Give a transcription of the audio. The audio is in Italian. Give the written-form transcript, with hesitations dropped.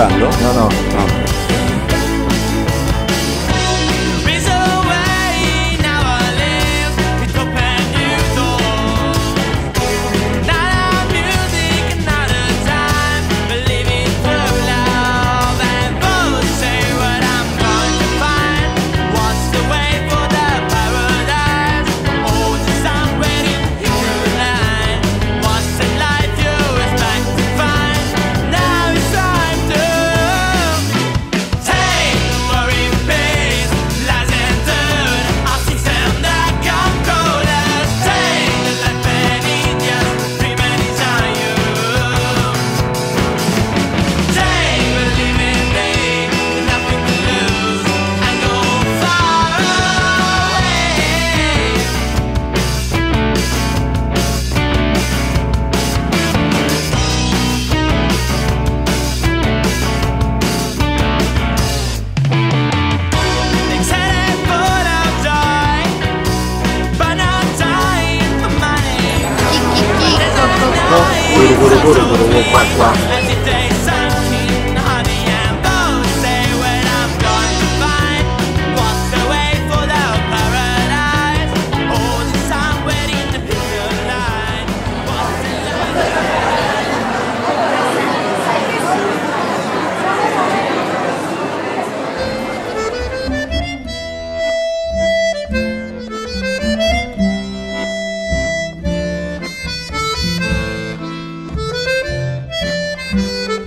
entrando. No.